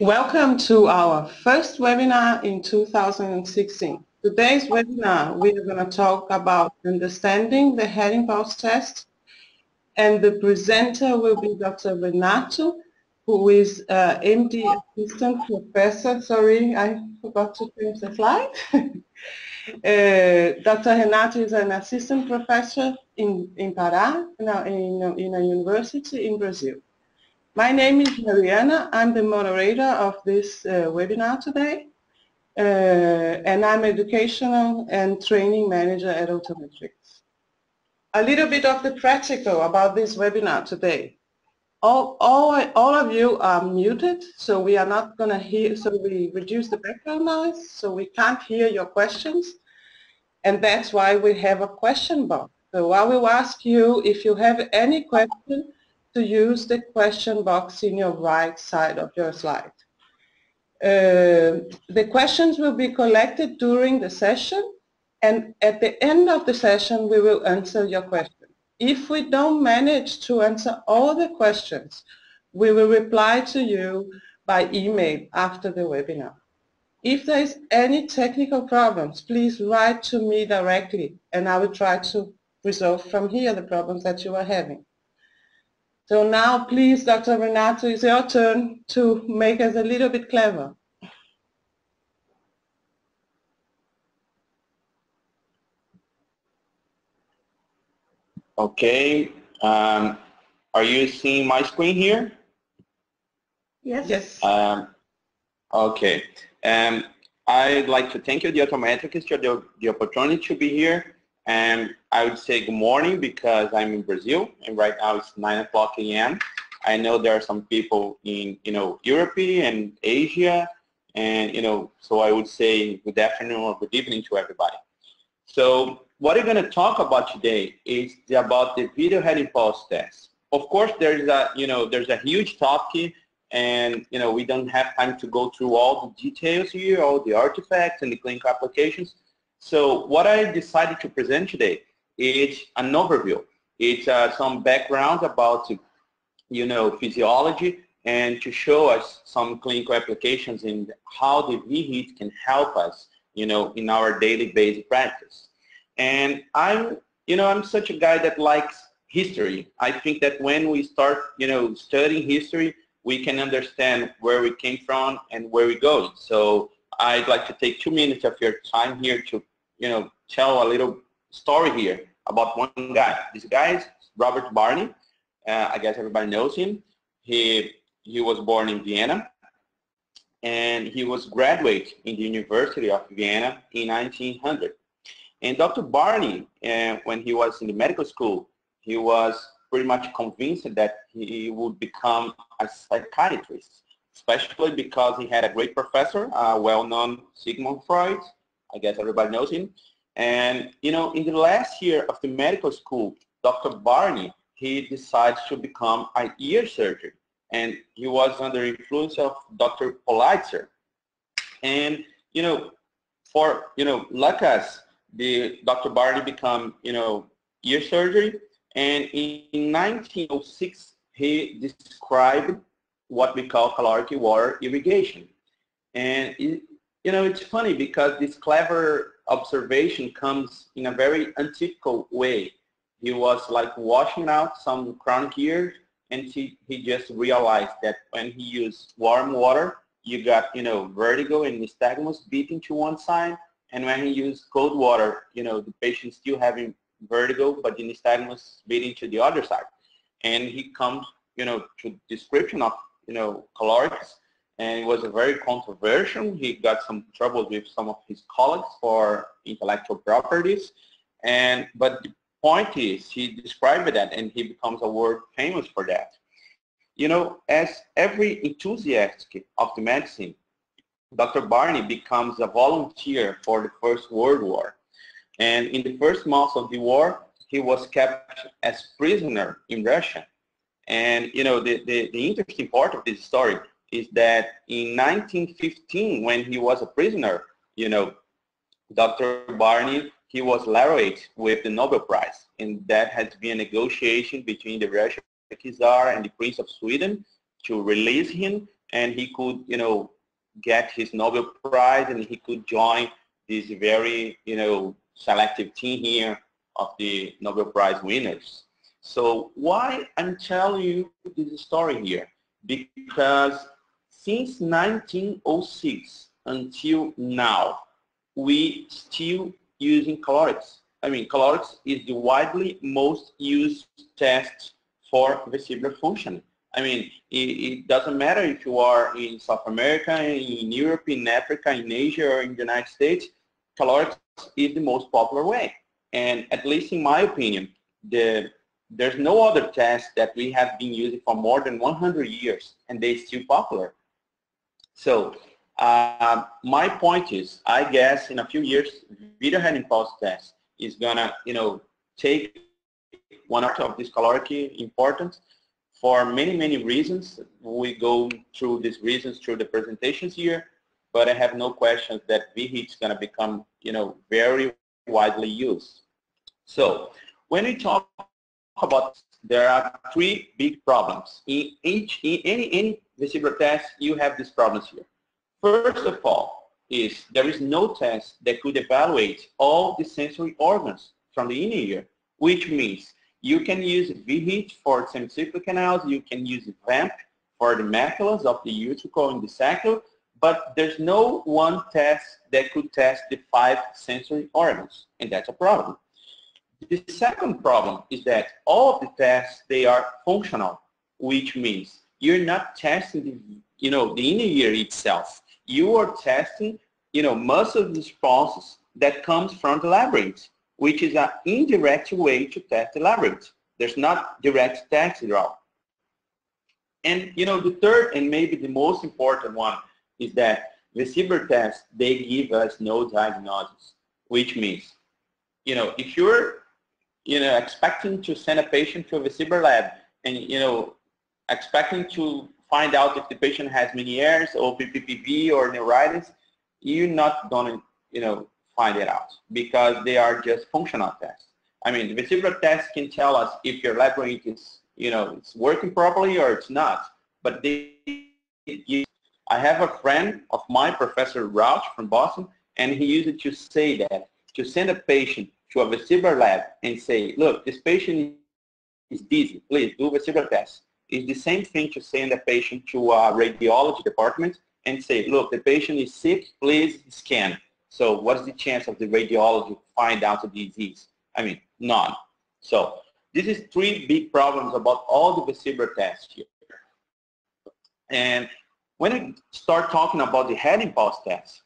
Welcome to our first webinar in 2016. Today's webinar, we are going to talk about understanding the head impulse test, and the presenter will be Dr. Renato, who is MD assistant professor. Sorry, I forgot to change the slide. Dr. Renato is an assistant professor in Pará, now in a university in Brazil. My name is Mariana. I'm the moderator of this webinar today, and I'm educational and training manager at Autometrics. A little bit of the practical about this webinar today. All of you are muted, so we are not going to hear, so we reduce the background noise, so we can't hear your questions, and that's why we have a question box. So I will ask you, if you have any question, to use the question box in your right side of your slide. The questions will be collected during the session, and at the end of the session we will answer your question. If we don't manage to answer all the questions, we will reply to you by email after the webinar. If there is any technical problems, please write to me directly, and I will try to resolve from here the problems that you are having. So now, please, Dr. Renato, it's your turn to make us a little bit clever. Okay. Are you seeing my screen here? Yes. Yes. Okay. I'd like to thank you, the Autometrics, for the opportunity to be here. And I would say good morning because I'm in Brazil, and right now it's 9:00 a.m. I know there are some people in, Europe and Asia, and, so I would say good afternoon or good evening to everybody. So what we're going to talk about today is about the video head impulse test. Of course, there's a, there's a huge topic, and, we don't have time to go through all the details here, all the artifacts and the clinical applications. So what I decided to present today is an overview. It's some background about, physiology, and to show us some clinical applications in how the vHIT can help us, in our daily basic practice. And I'm, I'm such a guy that likes history. I think that when we start, studying history, we can understand where we came from and where we're going. So I'd like to take 2 minutes of your time here to tell a little story here about one guy. This guy is Robert Bárány. I guess everybody knows him. He was born in Vienna, and he was graduate in the University of Vienna in 1900. And Dr. Bárány, when he was in the medical school, he was pretty much convinced that he would become a psychiatrist, especially because he had a great professor, well-known Sigmund Freud. I guess everybody knows him. And, in the last year of the medical school, Dr. Bárány, he decides to become an ear surgeon. And he was under influence of Dr. Politzer. And, for, like us, Dr. Bárány became, ear surgery. And in 1906, he described what we call caloric water irrigation. And, it's funny because this clever observation comes in a very untypical way. He was like washing out some chronic ears, and he just realized that when he used warm water, you got, vertigo and nystagmus beating to one side. And when he used cold water, the patient still having vertigo, but the nystagmus beating to the other side. And he comes, to description of calorics, and it was a very controversial. He got some troubles with some of his colleagues for intellectual properties, but the point is he described that, and he becomes a world famous for that. As every enthusiast of the medicine, Dr. Bárány becomes a volunteer for the First World War, and in the first months of the war, he was kept as prisoner in Russia. And, the interesting part of this story is that in 1915, when he was a prisoner, Dr. Bárány, he was laureate with the Nobel Prize. And that has been a negotiation between the Russian Czar and the Prince of Sweden to release him. and he could, you know, get his Nobel Prize, and he could join this very, you know, selective team here of the Nobel Prize winners. So why I'm telling you this story here? Because since 1906 until now, we still using calorics. I mean, calorics is the widely most used test for vestibular function. I mean, it doesn't matter if you are in South America, in Europe, in Africa, in Asia, or in the United States, calorics is the most popular way. And at least in my opinion, there's no other test that we have been using for more than 100 years, and they're still popular. So my point is, I guess in a few years, vHIT impulse test is gonna, you know, take one out of this caloric importance. For many, many reasons, we go through these reasons through the presentations here, but I have no questions that vHIT is going to become, you know, very widely used. So when we talk about, there are three big problems. In any vestibular test, you have these problems here. First of all, is there is no test that could evaluate all the sensory organs from the inner ear, which means you can use vHIT for semicircular canals, you can use VAMP for the maculas of the utricle and the sacral, but there's no one test that could test the 5 sensory organs, and that's a problem. The second problem is that all of the tests, they are functional, which means you're not testing the, you know, the inner ear itself. You are testing, you know, muscle responses that comes from the labyrinth, which is an indirect way to test the labyrinth. There's not direct test at all. And, you know, the third and maybe the most important one is that vestibular tests, they give us no diagnosis, which means, you know, if you're, you know, expecting to send a patient to a vestibular lab and, you know, expecting to find out if the patient has Meniere's or PPPV or neuritis, you're not gonna, you know, find it out, because they are just functional tests. I mean, the vestibular test can tell us if your labyrinth is, you know, it's working properly or it's not. But I have a friend of mine, Professor Rauch from Boston, and he used it to say that, to send a patient to a vestibular lab and say, look, this patient is dizzy, please do vestibular test. It's the same thing to send a patient to a radiology department and say, look, the patient is sick, please scan. So what's the chance of the radiology to find out the disease? I mean, none. So this is three big problems about all the vestibular tests here. And when I start talking about the head impulse test,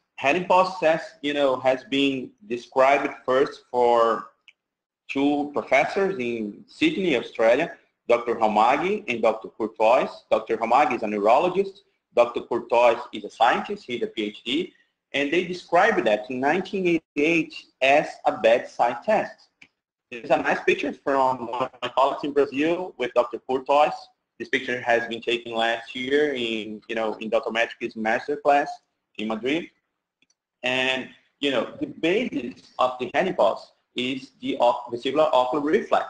you know, has been described first for two professors in Sydney, Australia, Dr. Halmagyi and Dr. Curthoys. Dr. Halmagyi is a neurologist. Dr. Curthoys is a scientist, he's a PhD. And they described that in 1988 as a bedside test. There's a nice picture from my colleagues in Brazil with Dr. Curthoys. This picture has been taken last year in, you know, in Autometrics master class in Madrid. And, you know, the basis of the head impulse is the vestibular ocular reflex.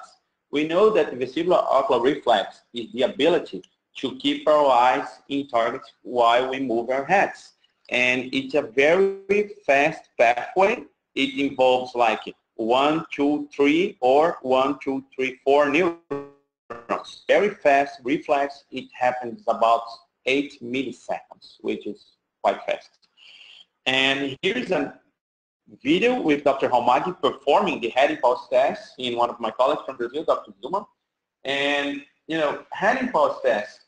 We know that the vestibular ocular reflex is the ability to keep our eyes in targets while we move our heads. And it's a very fast pathway. It involves like 1, 2, 3 or 1, 2, 3, 4 neurons. Very fast reflex. It happens about 8 milliseconds, which is quite fast. And here's a video with Dr. Halmagyi performing the head impulse test in one of my colleagues from Brazil, Dr. Zuma. And, you know, head impulse test,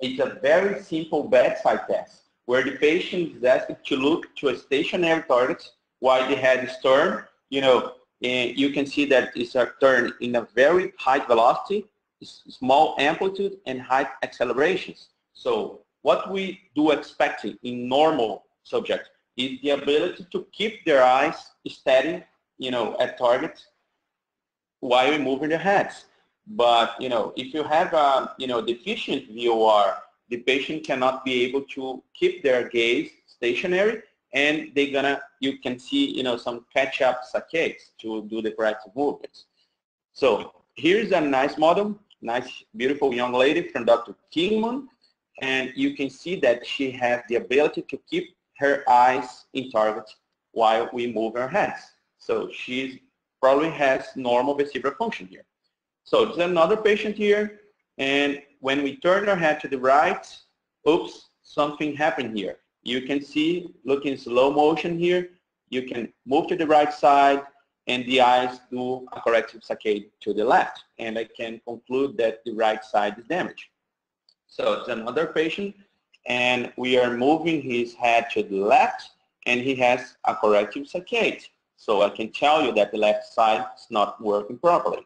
it's a very simple bedside test, where the patient is asked to look to a stationary target while the head is turned. You know, you can see that it's a turn in a very high velocity, small amplitude, and high accelerations. So what we do expect in normal subjects is the ability to keep their eyes steady, you know, at target while we're moving their heads. But, you know, if you have a, you know, deficient VOR, the patient cannot be able to keep their gaze stationary, and they're gonna, you can see, you know, some catch-up saccades to do the correct movements. So here's a nice model, nice, beautiful young lady from Dr. Kingman, and you can see that she has the ability to keep her eyes in target while we move her hands. So she probably has normal vestibular function here. So there's another patient here, and when we turn her head to the right, oops, something happened here. You can see, looking slow motion here, you can move to the right side, and the eyes do a corrective saccade to the left, and I can conclude that the right side is damaged. So it's another patient, and we are moving his head to the left, and he has a corrective saccade. So I can tell you that the left side is not working properly.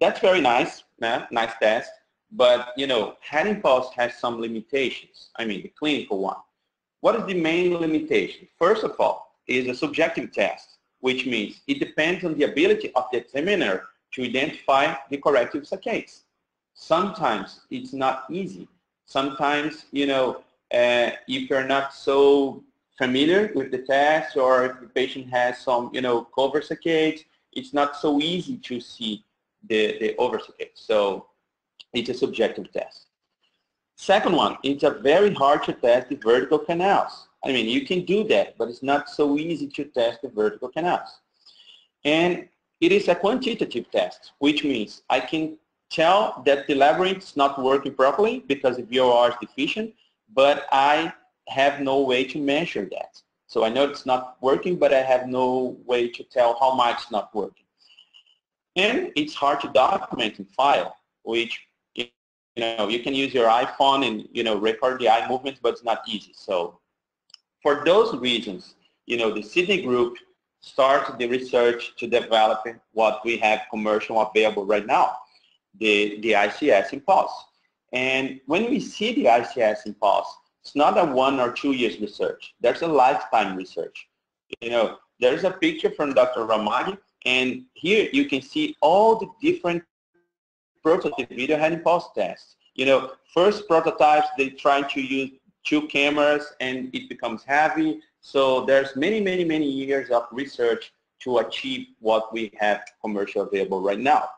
That's very nice, nice test, but you know, head impulse has some limitations. I mean, the clinical one. What is the main limitation? First of all, it is a subjective test, which means it depends on the ability of the examiner to identify the corrective saccades. Sometimes it's not easy. Sometimes, you know, if you're not so familiar with the test, or if the patient has some, you know, cover saccades, it's not so easy to see the over saccade. So it's a subjective test. Second one, it's very hard to test the vertical canals. I mean, you can do that, but it's not so easy to test the vertical canals. And it is a quantitative test, which means I can tell that the labyrinth is not working properly because the VOR is deficient, but I have no way to measure that. So I know it's not working, but I have no way to tell how much it's not working. And it's hard to document in file, which, you know, you can use your iPhone and, you know, record the eye movements, but it's not easy. So for those reasons, you know, the Sydney group started the research to develop what we have commercial available right now, the ICS impulse. And when we see the ICS impulse, it's not a 1 or 2 years research. There's a lifetime research. You know, there's a picture from Dr. Ramadi, and here you can see all the different prototype video head impulse tests. You know, first prototypes, they try to use 2 cameras and it becomes heavy. So there's many years of research to achieve what we have commercial available right now.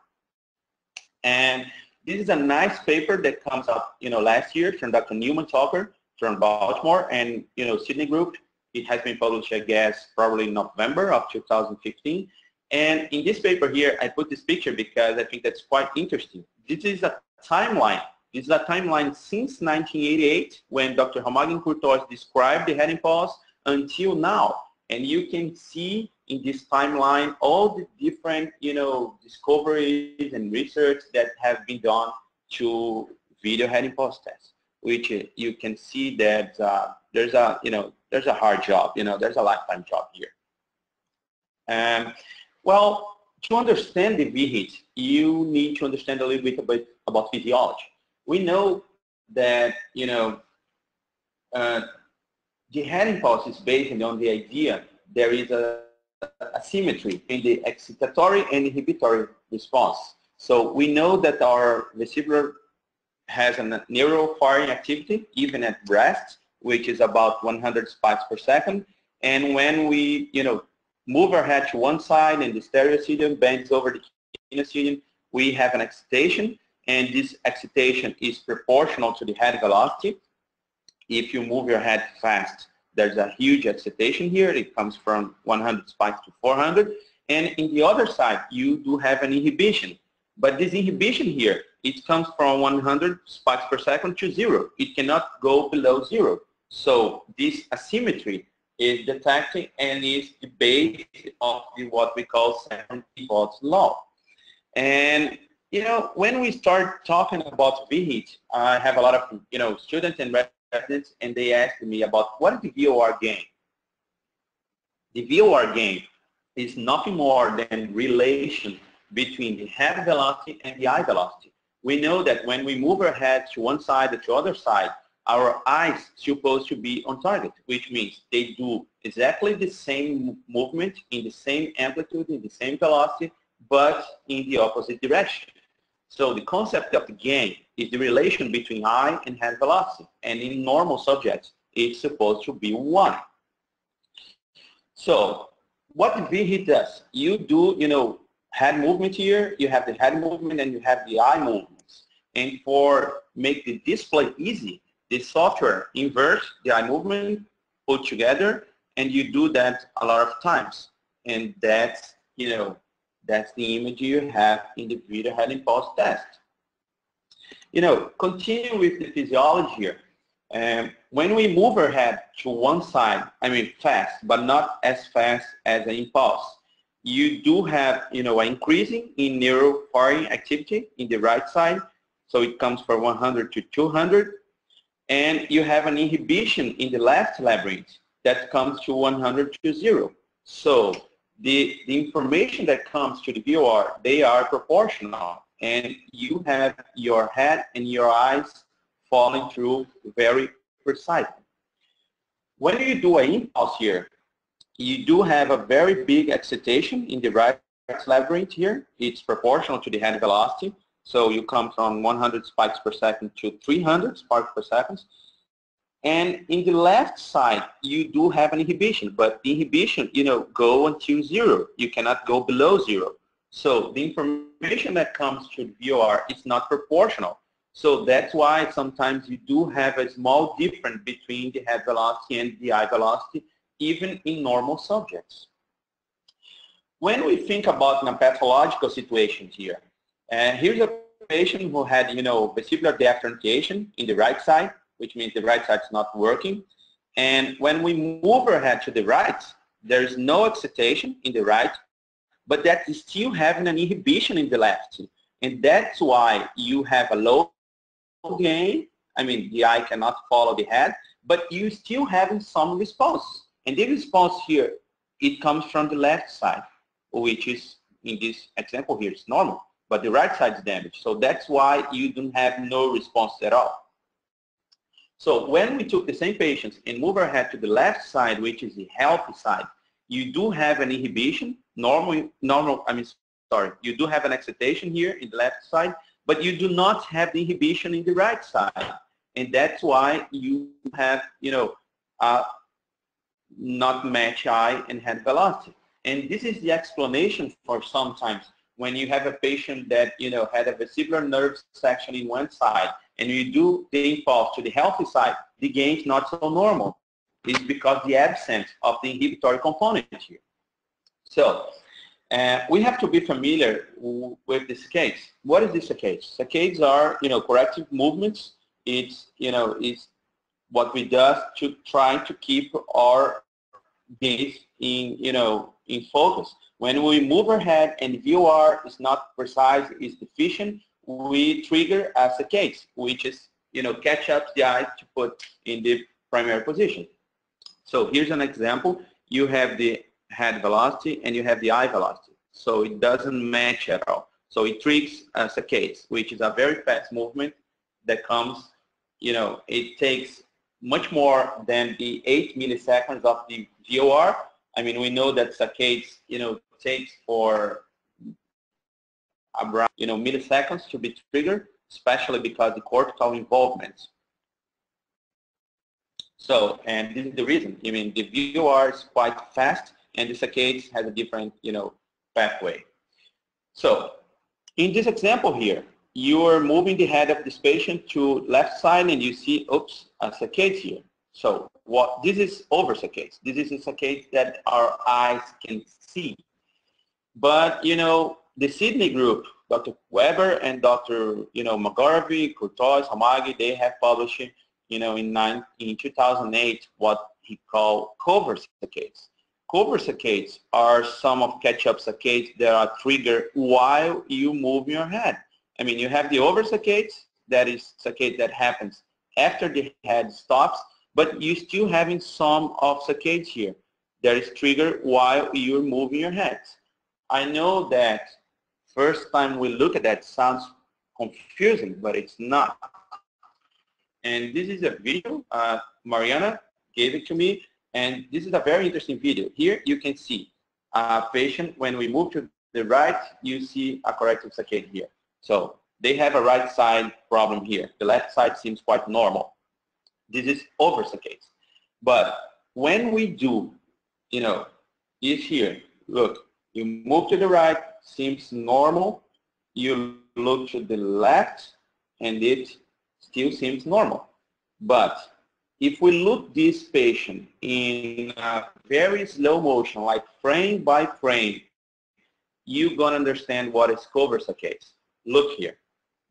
And this is a nice paper that comes up, you know, last year from Dr. Newman-Toker from Baltimore and, you know, Sydney group. It has been published, I guess, probably November of 2015. And in this paper here, I put this picture because I think that's quite interesting. This is a timeline. This is a timeline since 1988, when Dr. Halmagyi and Curthoys described the head impulse, until now. And you can see in this timeline all the different, you know, discoveries and research that have been done to video head impulse tests, which you can see that there's a hard job, you know, there's a lifetime job here. Well, to understand the vHIT, you need to understand a little bit about physiology. We know that, you know, the head impulse is based on the idea there is a symmetry in the excitatory and inhibitory response. So we know that our vestibular has a neural firing activity, even at rest, which is about 100 spikes per second. And when we, you know, move our head to one side and the stereoidsodium bends over the kinesiodium, we have an excitation, and this excitation is proportional to the head velocity. If you move your head fast, there's a huge excitation here. It comes from 100 spikes to 400. And in the other side, you do have an inhibition. But this inhibition here, it comes from 100 spikes per second to 0. It cannot go below 0. So this asymmetry is detected and is the base of what we call Ewald's law. And you know, when we start talking about vHIT, I have a lot of, you know, students and residents, and they ask me about what is the VOR gain. The VOR gain is nothing more than relation between the head velocity and the eye velocity. We know that when we move our head to one side or to the other side, our eyes are supposed to be on target, which means they do exactly the same movement in the same amplitude, in the same velocity, but in the opposite direction. So the concept of the gain is the relation between eye and head velocity, and in normal subjects, it's supposed to be 1. So what vHIT does, you do, you know, head movement here, you have the head movement and you have the eye movements. And for make the display easy, the software inverts the eye movement, put together, and you do that a lot of times. And that's, you know, that's the image you have in the vHIT impulse test. You know, continue with the physiology here. When we move our head to one side, I mean fast, but not as fast as an impulse, you do have, you know, an increasing in neurofiring activity in the right side, so it comes from 100 to 200, and you have an inhibition in the left labyrinth that comes to 100 to 0. So the information that comes to the viewer, they are proportional, and you have your head and your eyes falling through very precisely. When you do an impulse here, you do have a very big excitation in the right labyrinth here. It's proportional to the head velocity, so you come from 100 spikes per second to 300 spikes per second. And in the left side, you do have an inhibition, but the inhibition, you know, go until 0. You cannot go below 0. So the information that comes to the VOR is not proportional. So that's why sometimes you do have a small difference between the head velocity and the eye velocity, even in normal subjects. When we think about a pathological situation here, here's a patient who had, you know, vestibular deafferentiation in the right side, which means the right side is not working. And when we move our head to the right, there is no excitation in the right, but that is still having an inhibition in the left. And that's why you have a low gain. I mean, the eye cannot follow the head, but you still having some response. And the response here, it comes from the left side, which is, in this example here, it's normal, but the right side is damaged. So that's why you don't have no response at all. So when we took the same patients and move our head to the left side, which is the healthy side, you do have an inhibition, you do have an excitation here in the left side, but you do not have the inhibition in the right side. And that's why you have, you know, not match eye and head velocity. And this is the explanation for sometimes when you have a patient that, you know, had a vestibular nerve section in one side, and you do the impulse to the healthy side, the gain is not so normal. It's because the absence of the inhibitory component here. So we have to be familiar with the saccades. What is the saccades? Saccades are, you know, corrective movements. It's, you know, it's what we do to try to keep our gaze in, you know, in focus. When we move our head and VOR is not precise, is deficient, we trigger a saccade, which is, you know, catch up the eye to put in the primary position. So here's an example. You have the head velocity and you have the eye velocity. So it doesn't match at all. So it triggers a saccade, which is a very fast movement that comes, you know, it takes much more than the 8 milliseconds of the VOR. I mean, we know that saccades, you know, takes for around, you know, milliseconds to be triggered, especially because the cortical involvement. So, and this is the reason. I mean, the VOR is quite fast, and the saccades has a different, you know, pathway. So, in this example here, you are moving the head of this patient to left side, and you see, oops, a saccade here. So, what this is over saccades. This is a saccade that our eyes can see, but you know. The Sydney group, Dr. Weber and Dr. McGarvey, Curthoys, Halmagyi, they have published, you know, in 2008 what he called cover saccades. Cover saccades are some of catch-up saccades that are triggered while you move your head. I mean, you have the over saccades, that is saccade that happens after the head stops, but you still having some of saccades here that is triggered while you're moving your head. I know that first time we look at that sounds confusing, but it's not. And this is a video, Mariana gave it to me, and this is a very interesting video. Here you can see a patient, when we move to the right, you see a corrective saccade here. So they have a right side problem here. The left side seems quite normal. This is over saccades. But when we do, you know, is here, look, you move to the right, seems normal. You look to the left, and it still seems normal. But if we look this patient in a very slow motion, like frame by frame, you're going to understand what is covers a case. Look here.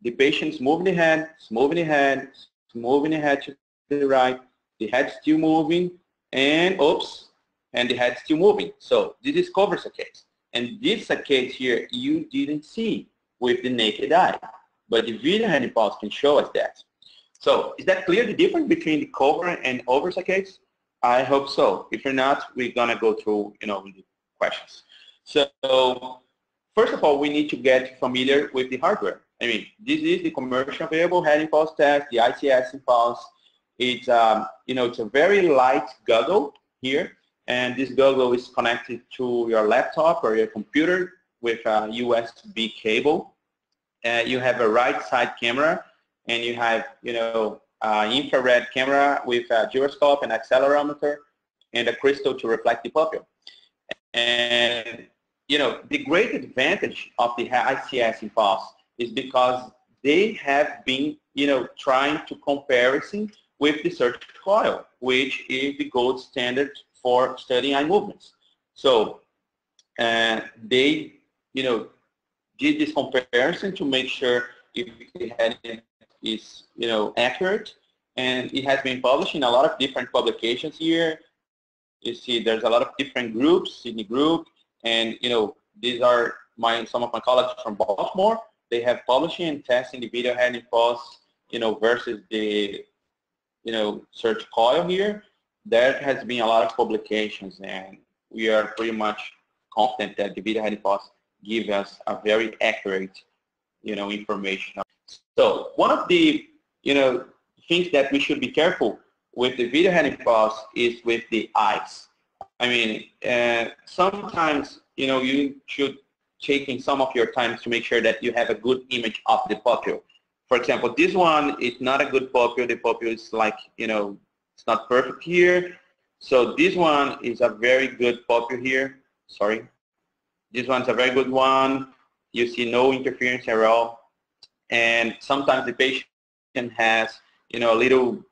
The patient's moving the head, it's moving the head, it's moving the head to the right, the head's still moving, and oops, and the head's still moving. So this covers a case. And this a case here you didn't see with the naked eye, but the vHIT impulse can show us that. So is that clear, the difference between the cover and over case? I hope so. If you're not, we're gonna go through, you know, the questions. So first of all, we need to get familiar with the hardware. I mean, this is the commercially available head impulse test, the ICS impulse. It's you know, it's a very light goggle here, and this goggle is connected to your laptop or your computer with a USB cable. You have a right side camera, and you have, you know, infrared camera with a gyroscope and accelerometer, and a crystal to reflect the pupil. And you know, the great advantage of the ICS impulse is because they have been, you know, trying to comparison with the surgical coil, which is the gold standard for studying eye movements. So they, you know, did this comparison to make sure if the head is, you know, accurate, and it has been published in a lot of different publications here. You see, there's a lot of different groups, Sydney group, and you know, these are some of my colleagues from Baltimore. They have publishing and testing the video head impulse, you know, versus the, you know, search coil here. There has been a lot of publications, and we are pretty much confident that the video head impulse gives us a very accurate, you know, information. So one of the, you know, things that we should be careful with the video head impulse is with the eyes. I mean, sometimes, you know, you should take in some of your time to make sure that you have a good image of the pupil. For example, this one is not a good pupil. The pupil is like, you know, it's not perfect here. So this one is a very good pupil here. Sorry. This one's a very good one. You see no interference at all. And sometimes the patient has, you know, little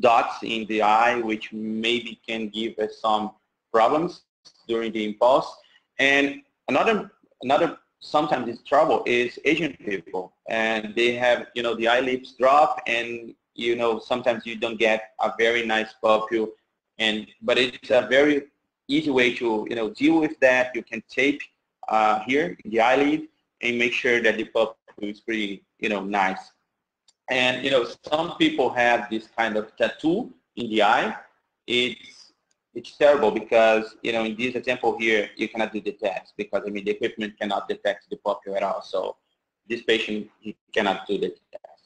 dots in the eye, which maybe can give us some problems during the impulse. And another sometimes this trouble is Asian people, and they have, you know, the eyelids drop, and you know, sometimes you don't get a very nice pupil, and but it's a very easy way to, you know, deal with that. You can tape here in the eyelid and make sure that the pupil is pretty, you know, nice. And you know, some people have this kind of tattoo in the eye. It's terrible because, you know, in this example here, you cannot do the test because, I mean, the equipment cannot detect the pupil at all. So this patient, he cannot do the test.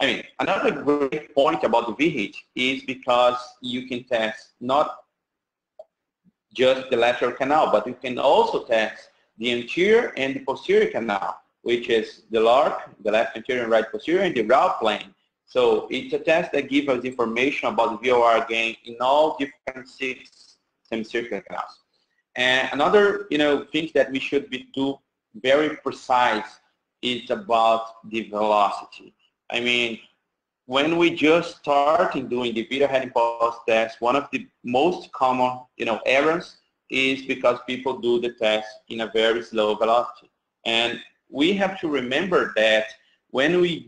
I mean, another great point about the vHIT is because you can test not just the lateral canal, but you can also test the anterior and the posterior canal, which is the LARP, the left anterior and right posterior, and the route plane. So it's a test that gives us information about the VOR gain in all different 6 semicircular canals. And another, you know, thing that we should do very precise is about the velocity. I mean, when we just started doing the video head impulse test, one of the most common, you know, errors is because people do the test in a very slow velocity. And we have to remember that when we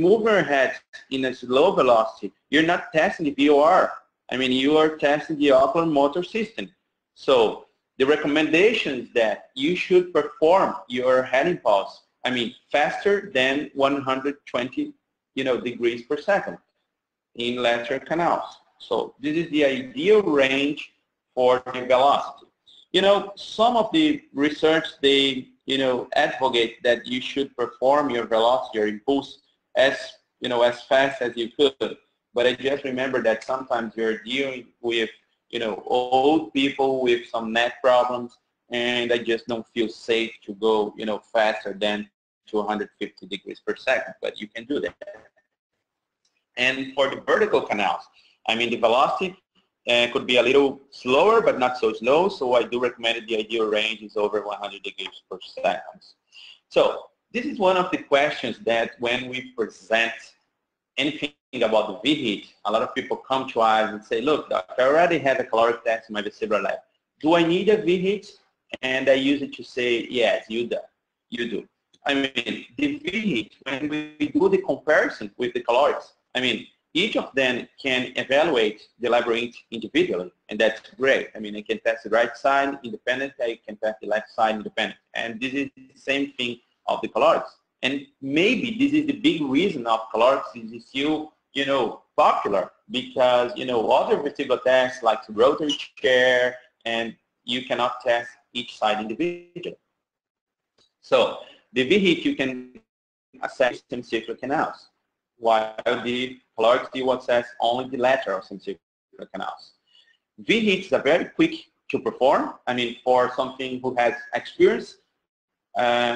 move our head in a slow velocity, you're not testing the VOR. I mean, you are testing the ocular motor system. So the recommendation is that you should perform your head impulse, I mean, faster than 120, you know, degrees per second in lateral canals. So this is the ideal range for the velocity. You know, some of the research, they, you know, advocate that you should perform your velocity or impulse as, you know, as fast as you could. But I just remember that sometimes you're dealing with, you know, old people with some neck problems, and I just don't feel safe to go, you know, faster than 250 degrees per second, but you can do that. And for the vertical canals, I mean, the velocity could be a little slower, but not so slow, so I do recommend the ideal range is over 100 degrees per second. So this is one of the questions that when we present anything thing about the vHIT, a lot of people come to us and say, look, doc, I already have a caloric test in my vestibular lab. Do I need a vHIT? And I use it to say, yes, you do. I mean, the vHIT, when we do the comparison with the calorics, I mean, each of them can evaluate the library individually, and that's great. I mean, I can test the right side independent, I can test the left side independent. And this is the same thing of the calorics. And maybe this is the big reason of calorics is still, you know, popular because, you know, other vestibular tests like rotary chair, and you cannot test each side individually. So the vHIT you can assess semicircular canals, while the calorics you assess only the lateral semicircular canals. vHITs are very quick to perform. I mean, for something who has experience,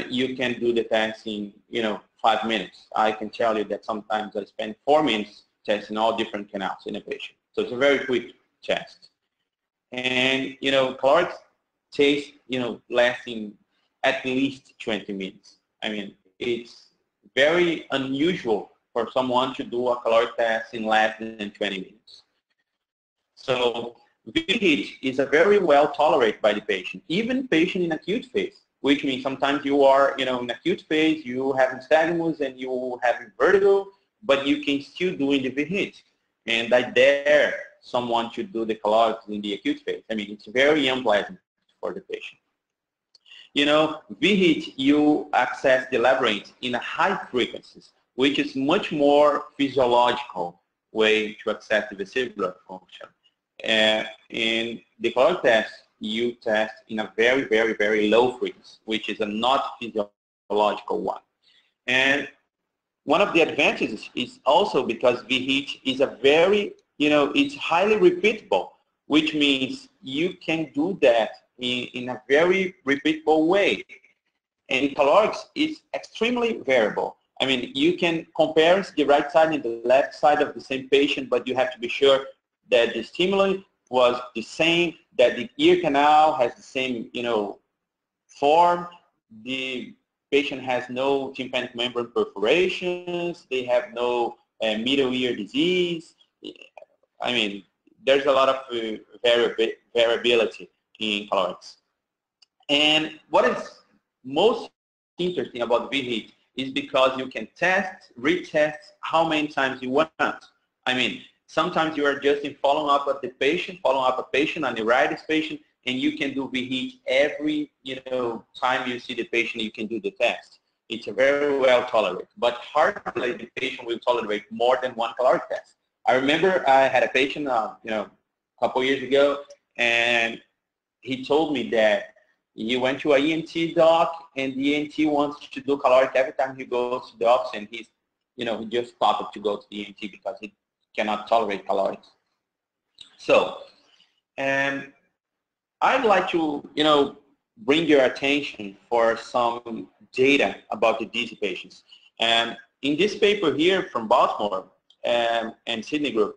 you can do the test in, you know, 5 minutes. I can tell you that sometimes I spend 4 minutes testing all different canals in a patient. So it's a very quick test. And, you know, calorics takes, you know, lasting at least 20 minutes. I mean, it's very unusual for someone to do a caloric test in less than 20 minutes. So vHIT is a very well tolerated by the patient, even patient in acute phase, which means sometimes you are, you know, in acute phase, you have nystagmus and you have vertigo, but you can still do the vHIT. And I dare someone to do the calorics in the acute phase. I mean, it's very unpleasant for the patient. You know, vHIT, you access the labyrinth in a high frequencies, which is much more physiological way to access the vestibular function. In the caloric test, you test in a very, very, very low frequency, which is a not physiological one. And one of the advantages is also because vHIT is a very, you know, it's highly repeatable, which means you can do that in a very repeatable way. And calorics is extremely variable. I mean, you can compare the right side and the left side of the same patient, but you have to be sure that the stimulus was the same, that the ear canal has the same, you know, form, the patient has no tympanic membrane perforations, they have no middle ear disease. I mean, there's a lot of variability in calorics. And what is most interesting about vHIT is because you can test, retest how many times you want. I mean, sometimes you are just in following up a patient, an neuritis patient, and you can do vHIT every, you know, time you see the patient, you can do the test. It's a very well tolerated, but hardly the patient will tolerate more than one caloric test. I remember I had a patient, you know, a couple years ago, and he told me that he went to an ENT doc, and the ENT wants to do caloric every time he goes to the office, and he's, you know, he just stopped to go to the ENT because he cannot tolerate calorics. So, I'd like to, you know, bring your attention for some data about the dizzy patients. And in this paper here from Baltimore and Sydney group,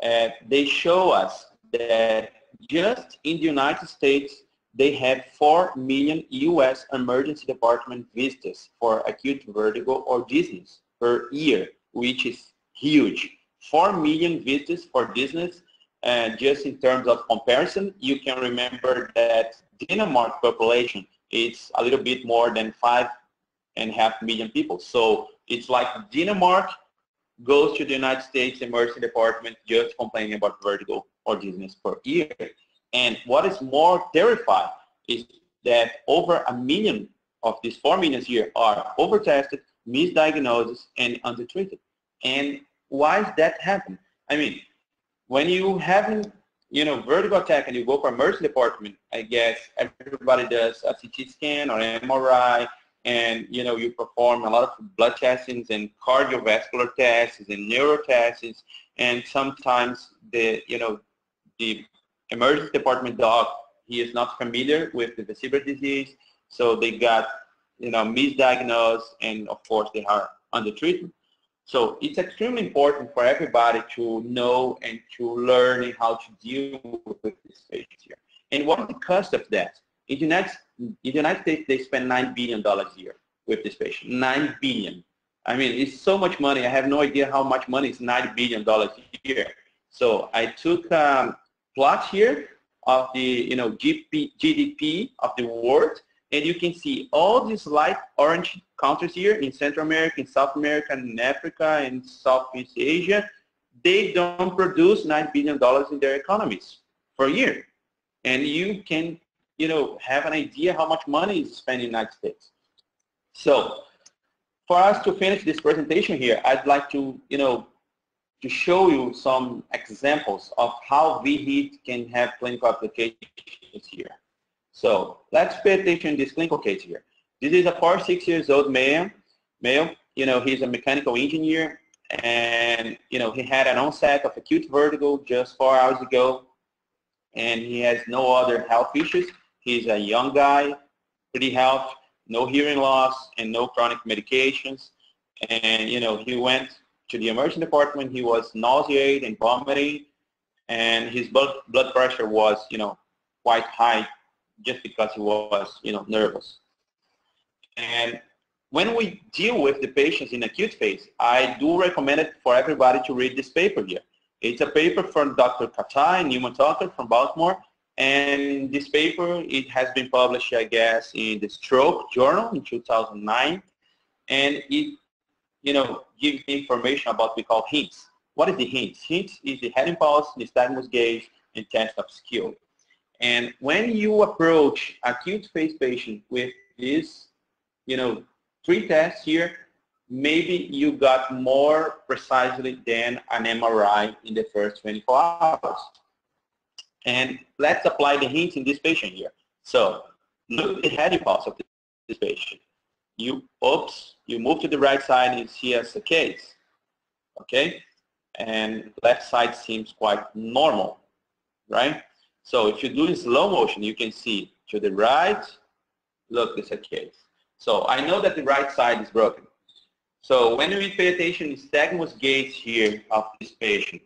they show us that just in the United States, they had 4 million U.S. emergency department visitors for acute vertigo or dizziness per year, which is huge. 4 million visitors for dizziness, just in terms of comparison, you can remember that Denmark population is a little bit more than 5.5 million people. So it's like Denmark goes to the United States emergency department just complaining about vertigo or dizziness per year. And what is more terrifying is that over 1 million of these 4 million here are overtested, misdiagnosed, and undertreated. And why does that happen? I mean, when you have, you know, vertigo attack and you go for emergency department, I guess everybody does a CT scan or MRI, and, you know, you perform a lot of blood testings and cardiovascular tests and neuro tests, and sometimes the, you know, the emergency department doc, he is not familiar with the vestibular disease, so they got, you know, misdiagnosed, and of course they are under treatment. So it's extremely important for everybody to know and to learn how to deal with this patients here. And what is the cost of that? In the United States, they spend $9 billion a year with this patient, $9 billion. I mean, it's so much money. I have no idea how much money. It's $90 billion a year. So I took a plot here of the GDP of the world, and you can see all these light orange countries here in Central America, in South America, in Africa, and Southeast Asia. They don't produce $9 billion in their economies per year. And you can, have an idea how much money is spent in the United States. So for us to finish this presentation here, I'd like to, to show you some examples of how vHIT can have clinical applications here. So let's pay attention to this clinical case here. This is a 46-year-old male. He's a mechanical engineer, and he had an onset of acute vertigo just 4 hours ago, and he has no other health issues. He's a young guy, pretty healthy, no hearing loss, and no chronic medications. And he went to the emergency department. He was nauseated and vomiting, and his blood pressure was quite high, just because he was nervous. And when we deal with the patients in acute phase, I do recommend it for everybody to read this paper here. It's a paper from Dr. Katai, Newman-Toker from Baltimore, and this paper, it has been published, I guess, in the Stroke Journal in 2009, and it, gives information about what we call HITs. What is the HITs? HITs is the head impulse, nystagmus gauge, and test of skill. And when you approach acute phase patient with these, three tests here, maybe you got more precisely than an MRI in the first 24 hours. And let's apply the HITs in this patient here. So look at the head impulse of this patient. You move to the right side and you see as a case, okay? And left side seems quite normal, right? So if you do in slow motion, you can see to the right, look, it's a case. So I know that the right side is broken. So when we pay attention to nystagmus gauge here of this patient,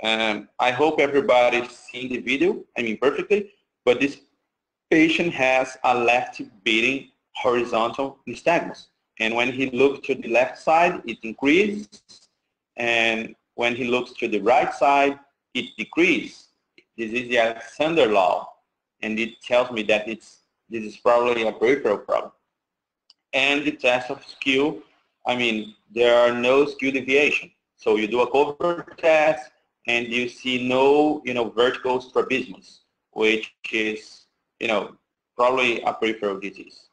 I hope everybody's seeing the video, perfectly, but this patient has a left beating horizontal nystagmus. And when he looks to the left side, it increases. And when he looks to the right side, it decreases. This is the Alexander Law, and it tells me that this is probably a peripheral problem. And the test of skill, there are no skill deviation. So you do a cover test, and you see no, vertical strabismus, which is, probably a peripheral disease.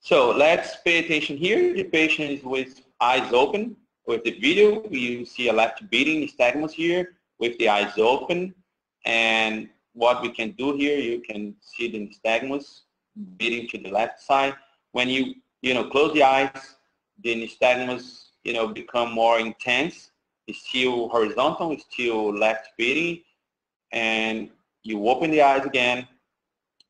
So let's pay attention here. The patient is with eyes open. With the video, you see a left beating nystagmus here with the eyes open. And what we can do here, you can see the nystagmus beating to the left side. When you, close the eyes, the nystagmus, become more intense. It's still horizontal, it's still left beating. And you open the eyes again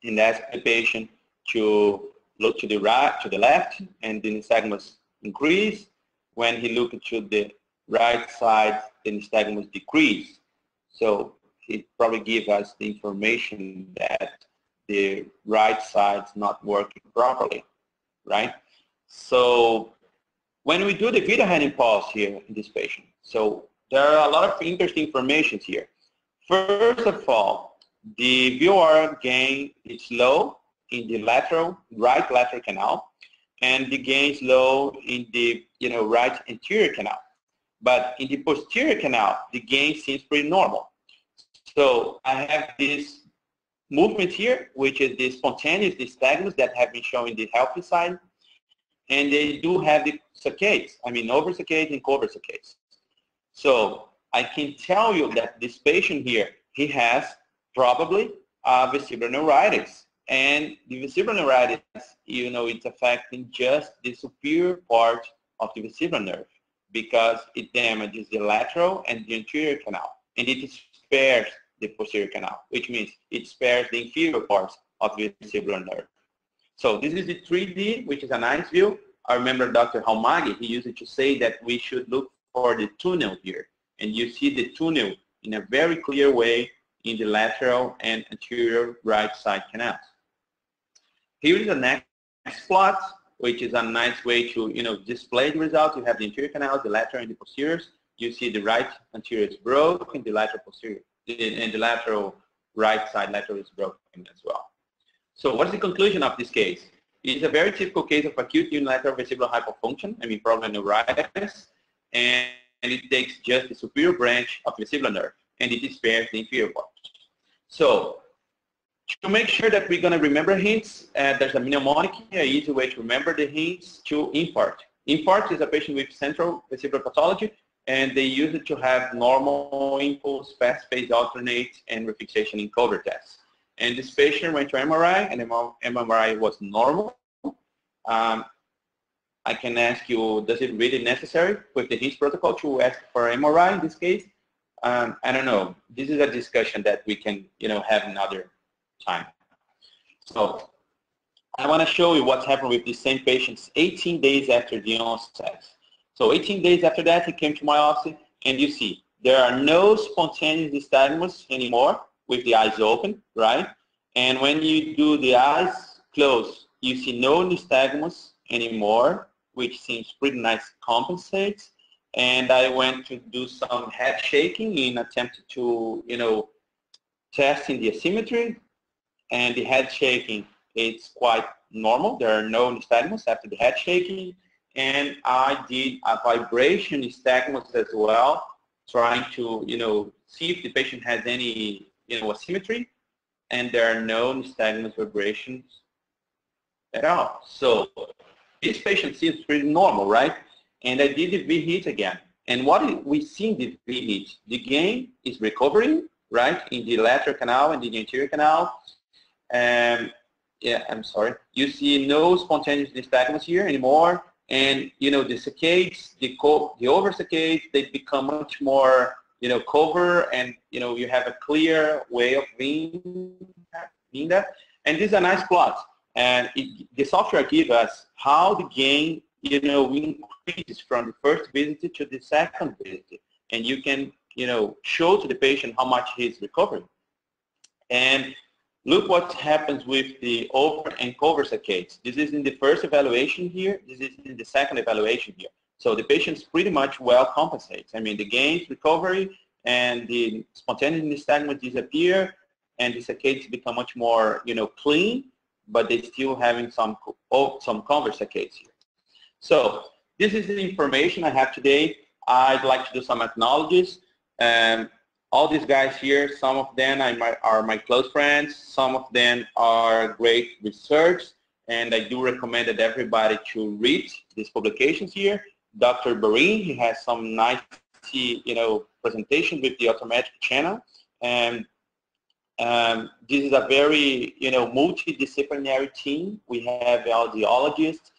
and ask the patient to look to the right, to the left, and the nystagmus increase. When he looks to the right side, the nystagmus decrease. So it probably gives us the information that the right side's not working properly, right? So when we do the vHIT head impulse here in this patient, so there are a lot of interesting information here. First of all, the VOR gain is low in the right lateral canal, and the gain is low in the right anterior canal. But in the posterior canal, the gain seems pretty normal. So I have this movement here, which is the spontaneous nystagmus that have been shown in the healthy side, and they do have the saccades, over saccades and cover saccades. So I can tell you that this patient here, he has probably vestibular neuritis, and the vestibular neuritis, it's affecting just the superior part of the vestibular nerve because it damages the lateral and the anterior canal, and it spares the posterior canal, which means it spares the inferior parts of the vestibular nerve. So this is the 3D, which is a nice view. I remember Dr. Halmagyi, he used to say that we should look for the tunnel here. And you see the tunnel in a very clear way in the lateral and anterior right side canals. Here is the next plot which is a nice way to, display the results. You have the anterior canals, the lateral and the posterior. You see the right anterior is broken, the lateral posterior, and the lateral right side lateral is broken as well. So what's the conclusion of this case? It's a very typical case of acute unilateral vestibular hypofunction, problem neuritis, and it takes just the superior branch of the vestibular nerve, and it spares the inferior part. So, to make sure that we're going to remember hints, there's a mnemonic here, an easy way to remember the hints to impart. Impart is a patient with central vestibular pathology, and they use it to have normal impulse, fast phase alternate, and refixation encoder tests. And this patient went to MRI, and MRI was normal. I can ask you, does it really necessary with the HIT protocol to ask for MRI in this case? I don't know. This is a discussion that we can, have another time. So I want to show you what's happened with these same patients 18 days after the onset. So 18 days after that, he came to my office, and you see there are no spontaneous nystagmus anymore with the eyes open, right? And when you do the eyes closed, you see no nystagmus anymore, which seems pretty nice, compensates. And I went to do some head shaking in attempt to, testing the asymmetry. And the head shaking, it's quite normal. There are no nystagmus after the head shaking. And I did a vibration nystagmus as well, trying to, see if the patient has any, asymmetry. And there are no nystagmus vibrations at all. So this patient seems pretty normal, right? And I did the vHIT again. And what we see in the vHIT, the gain is recovering, right, in the lateral canal and the anterior canal. You see no spontaneous nystagmus here anymore. And, the saccades, the over saccades, they become much more, cover, and, you have a clear way of being that. And this is a nice plot. And the software gives us how the gain, increases from the first visit to the second visit. And you can, show to the patient how much he's recovering. And look what happens with the over and cover saccades. This is in the first evaluation here. This is in the second evaluation here. So the patient's pretty much well compensates. The gains, recovery, and the spontaneous nystagmus disappear, and the saccades become much more, clean, but they're still having some cover saccades here. So this is the information I have today. I'd like to do some ethnologies. All these guys here, some of them are my close friends, some of them are great research, and I do recommend that everybody to read these publications here. Dr. Bárány, he has some nice, presentation with the Autometric channel, and this is a very, multidisciplinary team. We have audiologists,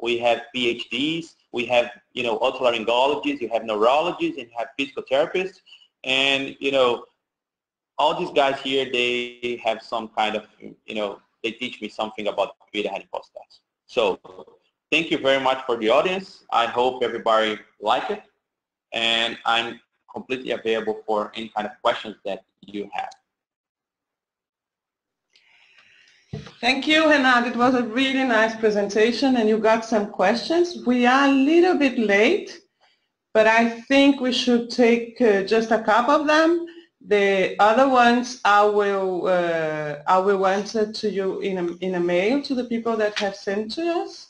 we have PhDs, we have, otolaryngologists, you have neurologists, and you have physical therapists. And, all these guys here, they have some kind of, they teach me something about vHIT impulse. So thank you very much for the audience. I hope everybody liked it. And I'm completely available for any kind of questions that you have. Thank you, Renato. It was a really nice presentation, and you got some questions. We are a little bit late, but I think we should take just a couple of them. The other ones I will answer to you in a mail to the people that have sent to us.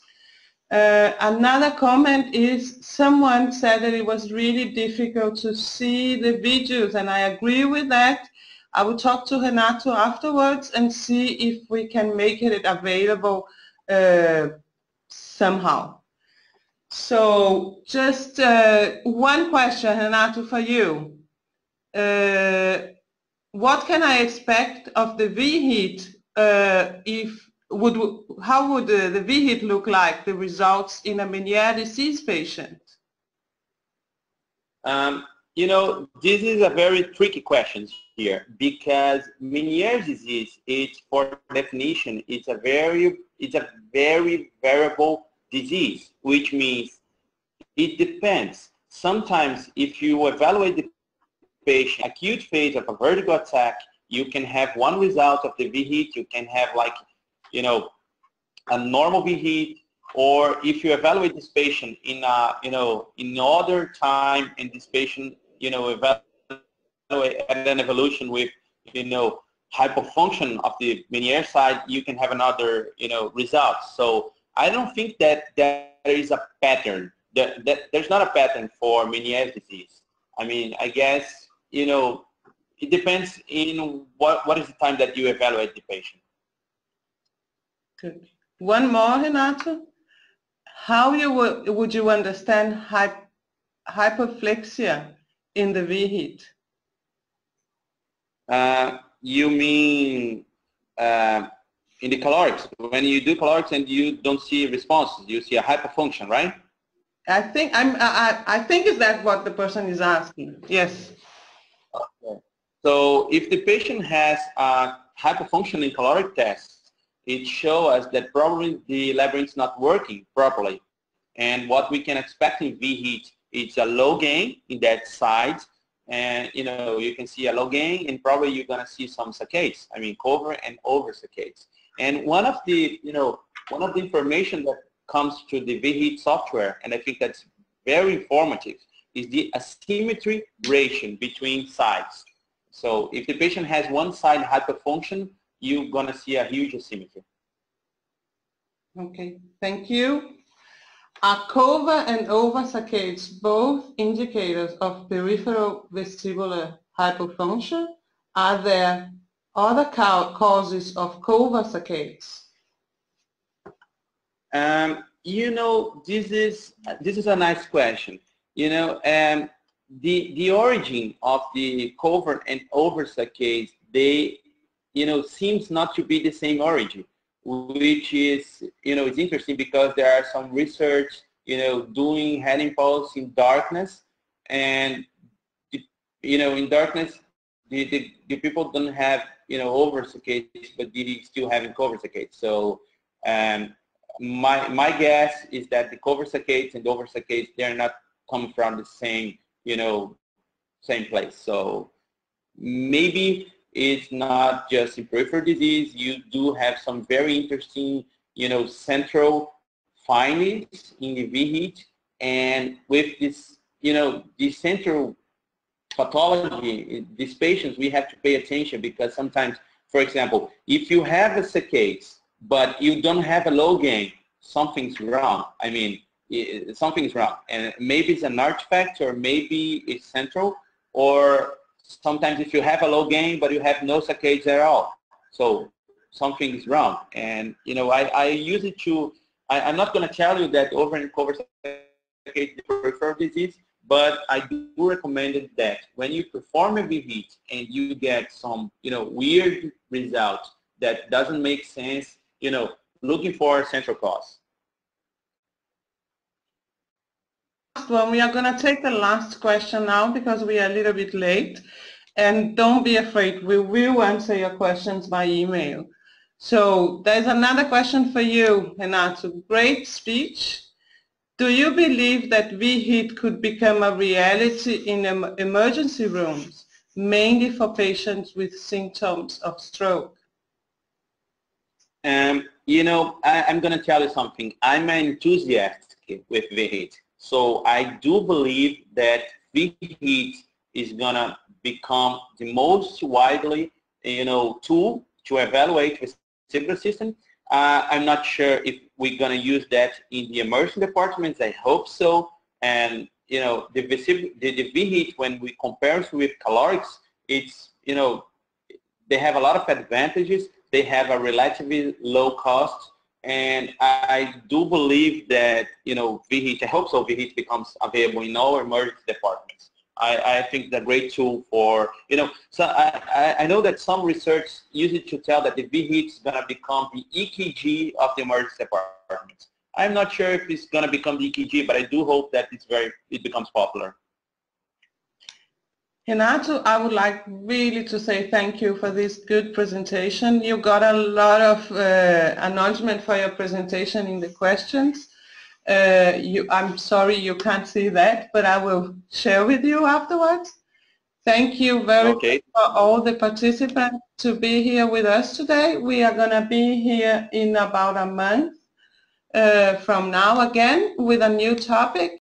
Another comment is someone said that it was really difficult to see the videos, and I agree with that. I will talk to Renato afterwards and see if we can make it available somehow. So just one question, Renato, for you. What can I expect of the vHIT? How would the vHIT look like, the results in a Meniere disease patient? This is a very tricky question here, because Meniere disease, it's for definition, it's a very variable disease, which means it depends. Sometimes if you evaluate the patient, acute phase of a vertigo attack, you can have one result of the vHIT, you can have a normal vHIT, Or if you evaluate this patient in a, in other time, and this patient, evaluate an evolution with, hypofunction of the Meniere side, you can have another, result. So I don't think that there is a pattern. There's not a pattern for Meniere disease. I mean, I guess, it depends in what is the time that you evaluate the patient. Good. One more, Renato. How would you understand hyperflexia in the vHIT? You mean in the calorics? When you do calorics and you don't see responses, you see a hyperfunction, right? I think is that what the person is asking? Yes. Okay. So if the patient has a hyperfunction in caloric tests, it shows us that probably the labyrinth's not working properly. And what we can expect in vHIT, it's a low gain in that side, and you can see a low gain, and probably you're gonna see some saccades. I mean, cover and over saccades. And one of the information that comes to the vHIT software, and I think that's very informative, is the asymmetry ratio between sides. So if the patient has one side hyperfunction, you're going to see a huge asymmetry. Okay, thank you. Are cover and over saccades both indicators of peripheral vestibular hypofunction? Are there other causes of cover saccades? This is a nice question. The origin of the cover and over saccades, they seems not to be the same origin, which is it's interesting because there are some research doing head impulse in darkness, and in darkness the people don't have over saccades, but they still having cover saccades. So my guess is that the cover saccades and over saccades, they're not coming from the same same place. So maybe it's not just in peripheral disease. You do have some very interesting, central findings in the vHIT, and with this, the central pathology, these patients, we have to pay attention, because sometimes, for example, if you have a saccade but you don't have a low gain, something's wrong. I mean, something's wrong, and maybe it's an artifact, or maybe it's central, or sometimes if you have a low gain but you have no saccades at all, so something is wrong. And I use it to, I'm not going to tell you that over and cover saccades is peripheral disease, but I do recommend that when you perform a vHIT and you get some weird result that doesn't make sense, looking for a central cause. One, we are going to take the last question now because we are a little bit late, and don't be afraid, we will answer your questions by email. So there's another question for you, Renato. Great speech. Do you believe that vHIT could become a reality in emergency rooms, mainly for patients with symptoms of stroke? I'm going to tell you something. I'm an enthusiast with vHIT. So I do believe that vHIT is gonna become the most widely, tool to evaluate the vestibular system. I'm not sure if we're gonna use that in the immersion departments. I hope so. And the vHIT, when we compare it with calorics, it's they have a lot of advantages. They have a relatively low cost. And I do believe that, vHIT, I hope so, vHIT becomes available in all emergency departments. I think it's a great tool for, so I know that some research uses it to tell that the vHIT is going to become the EKG of the emergency departments. I'm not sure if it's going to become the EKG, but I do hope that it becomes popular. Renato, I would like really to say thank you for this good presentation. You got a lot of acknowledgement for your presentation in the questions. I'm sorry you can't see that, but I will share with you afterwards. Thank you very much for all the participants to be here with us today. We are going to be here in about a month from now again with a new topic.